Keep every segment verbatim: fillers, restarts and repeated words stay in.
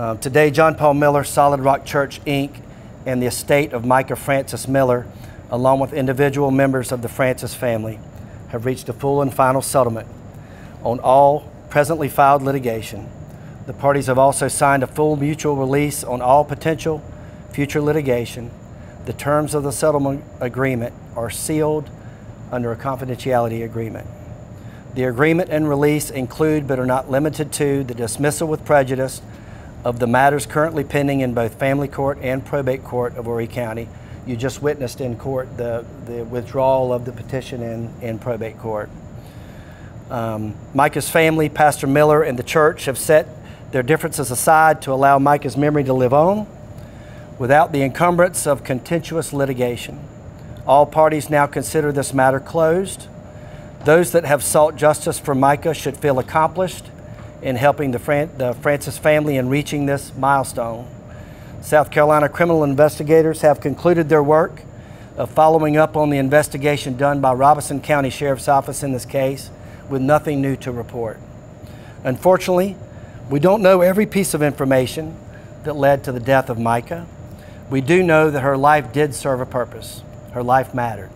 Uh, today, John Paul Miller, Solid Rock Church, Incorporated, and the estate of Micah Francis Miller, along with individual members of the Francis family, have reached a full and final settlement on all presently filed litigation. The parties have also signed a full mutual release on all potential future litigation. The terms of the settlement agreement are sealed under a confidentiality agreement. The agreement and release include, but are not limited to, the dismissal with prejudice of the matters currently pending in both family court and probate court of Horry County. You just witnessed in court the, the withdrawal of the petition in, in probate court. Um, Micah's family, Pastor Miller, and the church have set their differences aside to allow Micah's memory to live on without the encumbrance of contentious litigation. All parties now consider this matter closed. Those that have sought justice for Micah should feel accomplished in helping the, Fran the Francis family in reaching this milestone. South Carolina criminal investigators have concluded their work of following up on the investigation done by Robeson County Sheriff's Office in this case, with nothing new to report. Unfortunately, we don't know every piece of information that led to the death of Micah. We do know that her life did serve a purpose. Her life mattered.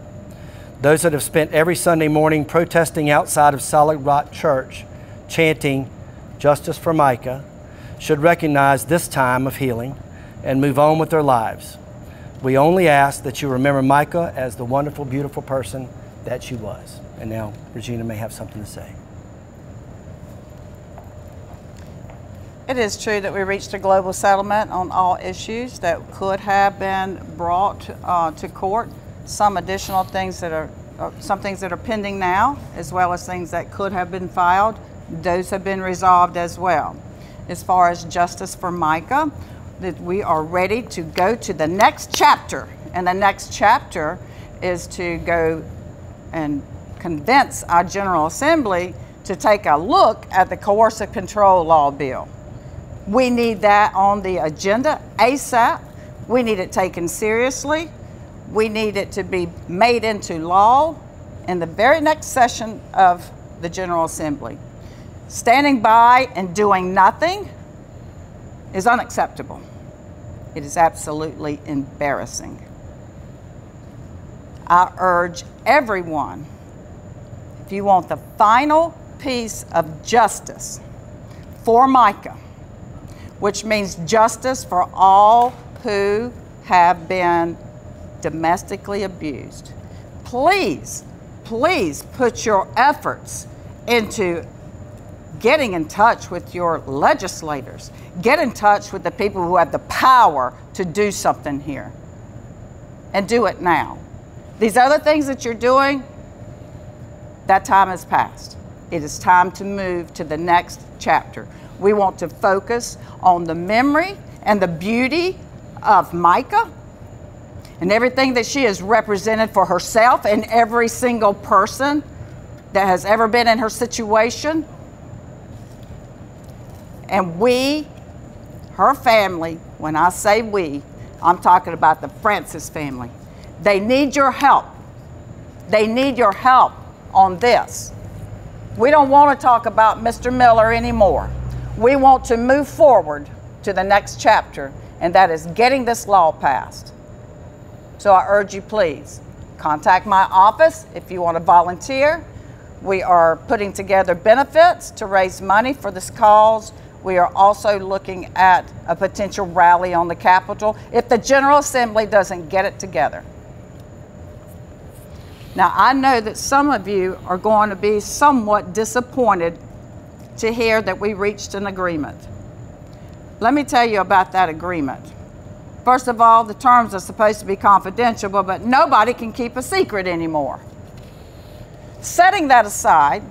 Those that have spent every Sunday morning protesting outside of Solid Rock Church, chanting "Justice for Micah," should recognize this time of healing and move on with their lives. We only ask that you remember Micah as the wonderful, beautiful person that she was. And now Regina may have something to say. It is true that we reached a global settlement on all issues that could have been brought uh, to court. Some additional things that are, uh, some things that are pending now, as well as things that could have been filed. Those have been resolved as well. As far as justice for Micah, that we are ready to go to the next chapter, and the next chapter is to go and convince our General Assembly to take a look at the Coercive Control Law bill. We need that on the agenda ASAP. We need it taken seriously. We need it to be made into law in the very next session of the General Assembly. Standing by and doing nothing is unacceptable. It is absolutely embarrassing. I urge everyone, if you want the final piece of justice for Micah, which means justice for all who have been domestically abused, please, please put your efforts into getting in touch with your legislators. Get in touch with the people who have the power to do something here. And do it now. These other things that you're doing, that time has passed. It is time to move to the next chapter. We want to focus on the memory and the beauty of Micah and everything that she has represented for herself and every single person that has ever been in her situation. And we, her family, when I say we, I'm talking about the Francis family. They need your help. They need your help on this. We don't want to talk about Mister Miller anymore. We want to move forward to the next chapter, and that is getting this law passed. So I urge you, please, contact my office if you want to volunteer. We are putting together benefits to raise money for this cause. We are also looking at a potential rally on the Capitol if the General Assembly doesn't get it together. Now, I know that some of you are going to be somewhat disappointed to hear that we reached an agreement. Let me tell you about that agreement. First of all, the terms are supposed to be confidential, but nobody can keep a secret anymore. Setting that aside,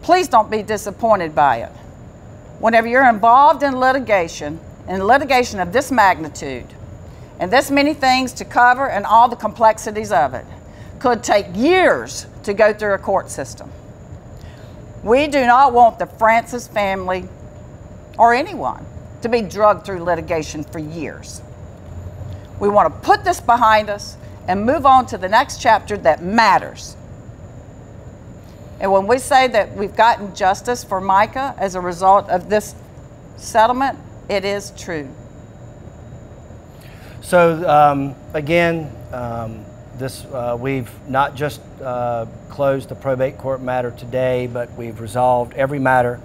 please don't be disappointed by it. Whenever you're involved in litigation, in litigation of this magnitude, and this many things to cover and all the complexities of it, could take years to go through a court system. We do not want the Francis family or anyone to be dragged through litigation for years. We want to put this behind us and move on to the next chapter that matters. And when we say that we've gotten justice for Micah as a result of this settlement, it is true. So um, again, um, this uh, we've not just uh, closed the probate court matter today, but we've resolved every matter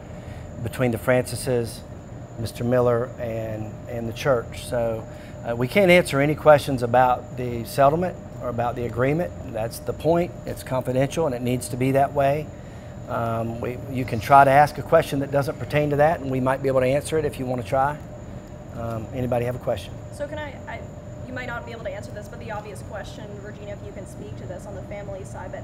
between the Francises, Mister Miller, and, and the church. So uh, we can't answer any questions about the settlement or about the agreement. That's the point. It's confidential and it needs to be that way. Um, we, you can try to ask a question that doesn't pertain to that, and we might be able to answer it if you want to try. Um, anybody have a question? So can I, I, you might not be able to answer this, but the obvious question, Regina, if you can speak to this on the family side, but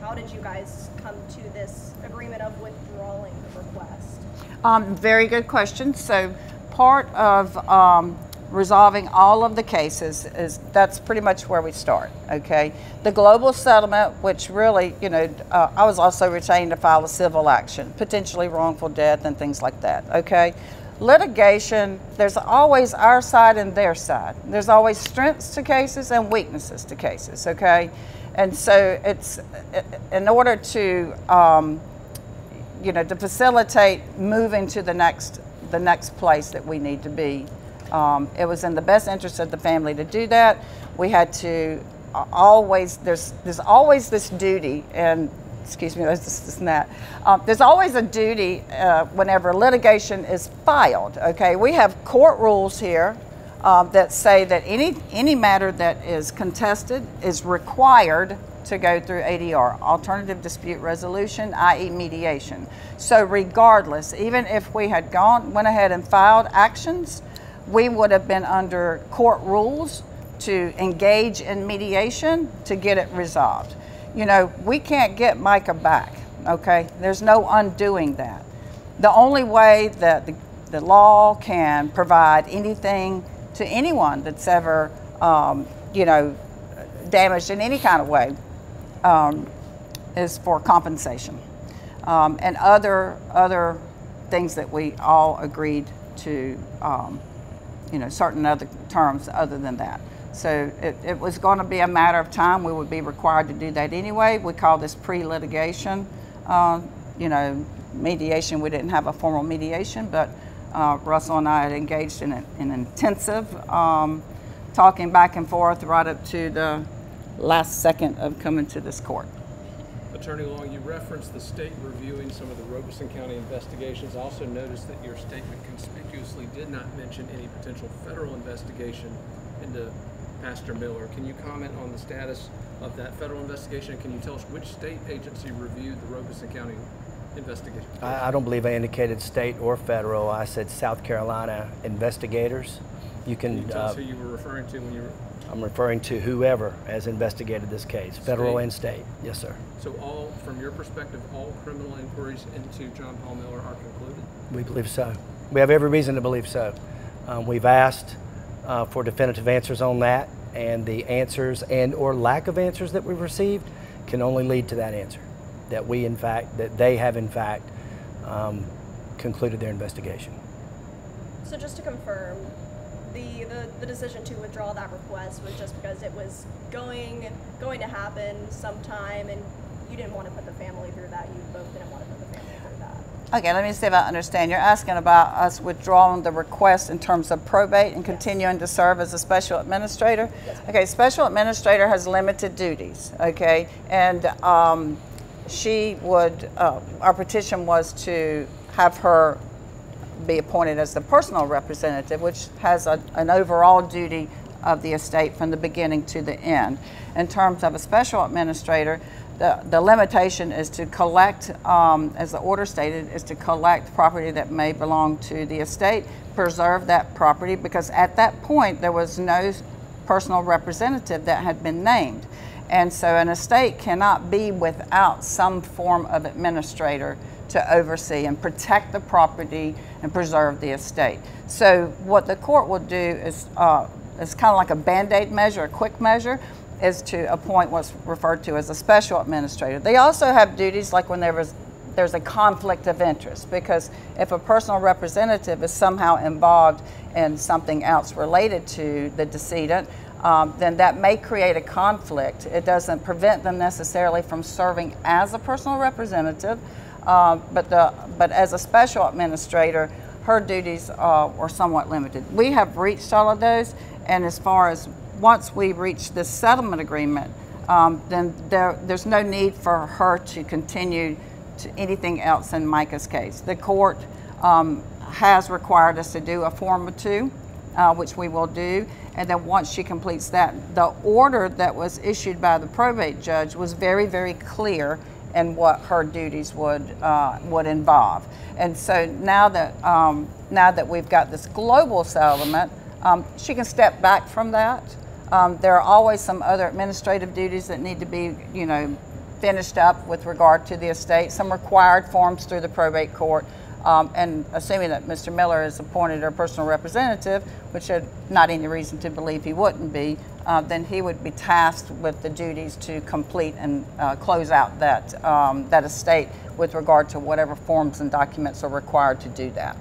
how did you guys come to this agreement of withdrawing the request? Um, very good question. So part of um, resolving all of the cases is that's pretty much where we start, okay? The global settlement, which really, you know, uh, I was also retained to file a civil action, potentially wrongful death and things like that, okay? Litigation, there's always our side and their side. There's always strengths to cases and weaknesses to cases, okay? And so it's, in order to, um, you know, to facilitate moving to the next, the next place that we need to be, um, it was in the best interest of the family to do that. We had to always, there's, there's always this duty, and excuse me, this, this and that. Um, there's always a duty uh, whenever litigation is filed, okay? We have court rules here uh, that say that any, any matter that is contested is required to go through A D R, alternative dispute resolution, that is mediation. So regardless, even if we had gone, went ahead and filed actions, we would have been under court rules to engage in mediation to get it resolved. You know, we can't get Micah back, okay? There's no undoing that. The only way that the, the law can provide anything to anyone that's ever, um, you know, damaged in any kind of way um, is for compensation um, and other, other things that we all agreed to, um, you know, certain other terms other than that. So it, it was going to be a matter of time. We would be required to do that anyway. We call this pre-litigation, uh, you know, mediation. We didn't have a formal mediation, but uh, Russell and I had engaged in an, an intensive um, talking back and forth right up to the last second of coming to this court. Attorney Long, you referenced the state reviewing some of the Robeson County investigations. I also noticed that your statement conspicuously did not mention any potential federal investigation into Pastor Miller. Can you comment on the status of that federal investigation? Can you tell us which state agency reviewed the Robeson County investigation? I, I don't believe I indicated state or federal. I said South Carolina investigators. You can, can you tell uh, us who you were referring to when you were... I'm referring to whoever has investigated this case, federal state and state. Yes, sir. So all, from your perspective, all criminal inquiries into John Paul Miller are concluded? We believe so. We have every reason to believe so. Um, we've asked Uh, for definitive answers on that, and the answers and or lack of answers that we've received can only lead to that answer, that we in fact, that they have in fact um, concluded their investigation. So just to confirm, the, the, the decision to withdraw that request was just because it was going, going to happen sometime and you didn't want to put the family through that, you both didn't want to put the family through that. Okay, let me see if I understand. You're asking about us withdrawing the request in terms of probate and continuing to serve as a special administrator? Yes. Okay, special administrator has limited duties, okay? And um, she would, uh, our petition was to have her be appointed as the personal representative, which has a, an overall duty of the estate from the beginning to the end. In terms of a special administrator, The, the limitation is to collect, um, as the order stated, is to collect property that may belong to the estate, preserve that property, because at that point there was no personal representative that had been named. And so an estate cannot be without some form of administrator to oversee and protect the property and preserve the estate. So what the court will do is, uh, it's kind of like a band-aid measure, a quick measure, is to appoint what's referred to as a special administrator. They also have duties like when there was, there's a conflict of interest, because if a personal representative is somehow involved in something else related to the decedent, um, then that may create a conflict. It doesn't prevent them necessarily from serving as a personal representative, um, but, the, but as a special administrator, her duties uh, were somewhat limited. We have reached all of those, and as far as once we reach this settlement agreement, um, then there, there's no need for her to continue to anything else in Micah's case. The court um, has required us to do a form of two, uh, which we will do, and then once she completes that, the order that was issued by the probate judge was very, very clear and what her duties would uh, would involve. And so now that um, now that we've got this global settlement, um, she can step back from that. Um, there are always some other administrative duties that need to be, you know, finished up with regard to the estate. Some required forms through the probate court. Um, and assuming that Mister Miller is appointed her personal representative, which had not any reason to believe he wouldn't be, uh, then he would be tasked with the duties to complete and uh, close out that, um, that estate with regard to whatever forms and documents are required to do that.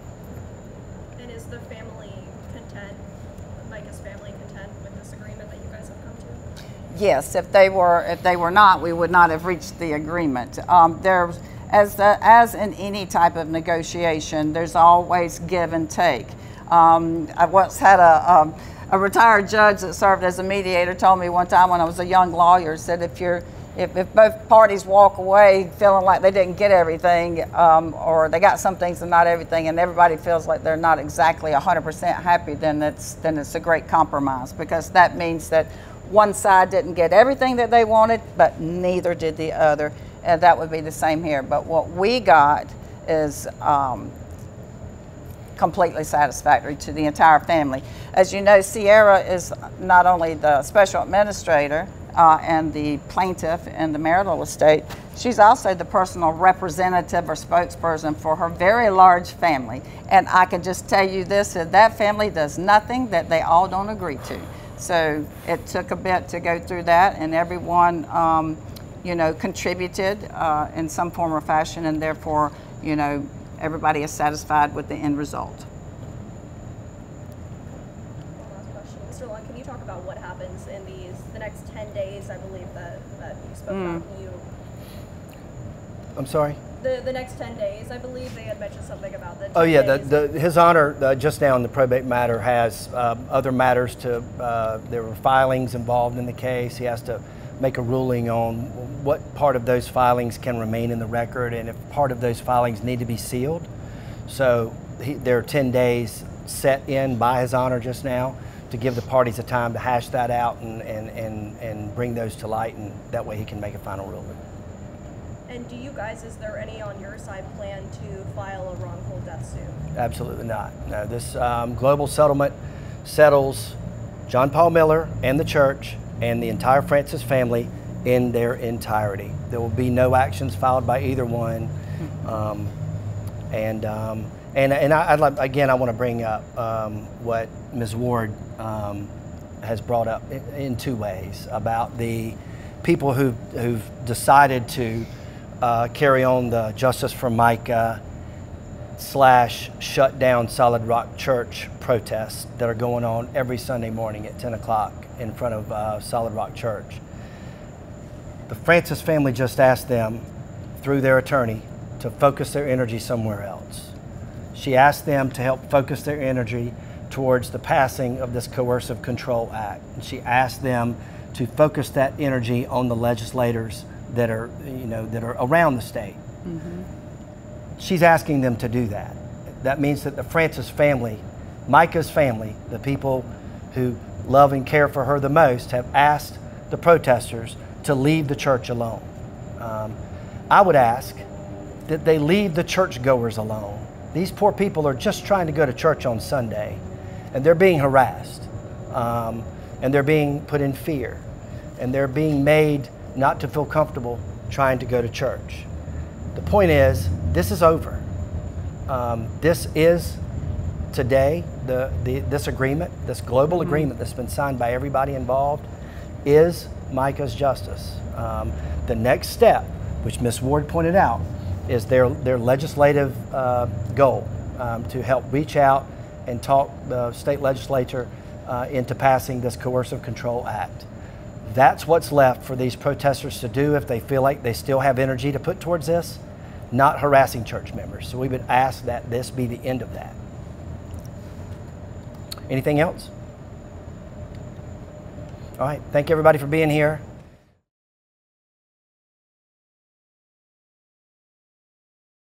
And is the family content, Micah's family content with this agreement that you guys have come to? Yes, if they were, if they were not, we would not have reached the agreement. Um, there's, As, the, as in any type of negotiation, there's always give and take. Um, I once had a, um, a retired judge that served as a mediator told me one time when I was a young lawyer, said if, you're, if, if both parties walk away feeling like they didn't get everything, um, or they got some things and not everything, and everybody feels like they're not exactly one hundred percent happy, then it's, then it's a great compromise, because that means that one side didn't get everything that they wanted, but neither did the other. And that would be the same here. But what we got is um, completely satisfactory to the entire family. As you know, Sierra is not only the special administrator uh, and the plaintiff in the marital estate, she's also the personal representative or spokesperson for her very large family. And I can just tell you this, that that family does nothing that they all don't agree to. So it took a bit to go through that, and everyone, um, you know, contributed uh, in some form or fashion, and therefore, you know, everybody is satisfied with the end result. One last question. Mister Long, can you talk about what happens in these, the next ten days, I believe that, that you spoke mm. about you? I'm sorry? The, the next ten days, I believe they had mentioned something about the Oh yeah, the, the, His Honor, uh, just now in the probate matter, has uh, other matters to, uh, there were filings involved in the case. He has to make a ruling on what part of those filings can remain in the record and if part of those filings need to be sealed. So he, there are ten days set in by His Honor just now to give the parties a time to hash that out and, and, and, and bring those to light, and that way he can make a final ruling. And do you guys, is there any on your side plan to file a wrongful death suit? Absolutely not. No, this um, global settlement settles John Paul Miller and the church and the entire Francis family in their entirety. There will be no actions filed by either one. Um, and um, and, and I, I'd like, again, I want to bring up um, what Miz Ward um, has brought up in, in two ways about the people who, who've decided to uh, carry on the Justice for Micah slash shut down Solid Rock Church protests that are going on every Sunday morning at ten o'clock in front of uh, Solid Rock Church. The Francis family just asked them, through their attorney, to focus their energy somewhere else. She asked them to help focus their energy towards the passing of this Coercive Control Act. And she asked them to focus that energy on the legislators that are, you know, that are around the state. Mm-hmm. She's asking them to do that. That means that the Francis family, Micah's family, the people who love and care for her the most, have asked the protesters to leave the church alone. Um, I would ask that they leave the churchgoers alone. These poor people are just trying to go to church on Sunday, and they're being harassed, um, and they're being put in fear, and they're being made not to feel comfortable trying to go to church. The point is, this is over. Um, this is today, the, the, this agreement, this global mm-hmm. agreement that's been signed by everybody involved, is Micah's justice. Um, the next step, which Miz Ward pointed out, is their, their legislative uh, goal um, to help reach out and talk the state legislature uh, into passing this Coercive Control Act. That's what's left for these protesters to do if they feel like they still have energy to put towards this, not harassing church members. So we would ask that this be the end of that. Anything else? All right. Thank everybody for being here.